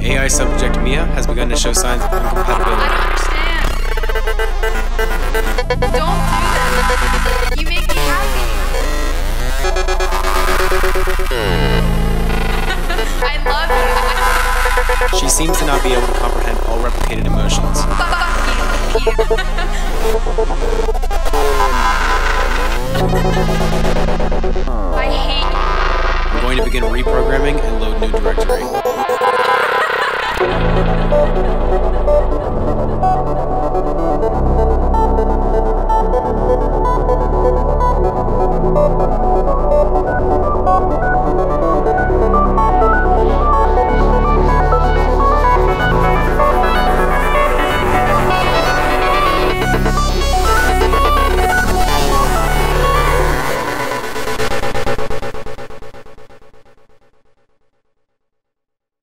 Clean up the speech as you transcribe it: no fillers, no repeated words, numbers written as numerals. AI subject Mia has begun to show signs of incompatibility. I don't understand. Don't do that. You make me happy. I love you. She seems to not be able to comprehend all replicated emotions. I hate you. I'm going to begin reprogramming and load new directory.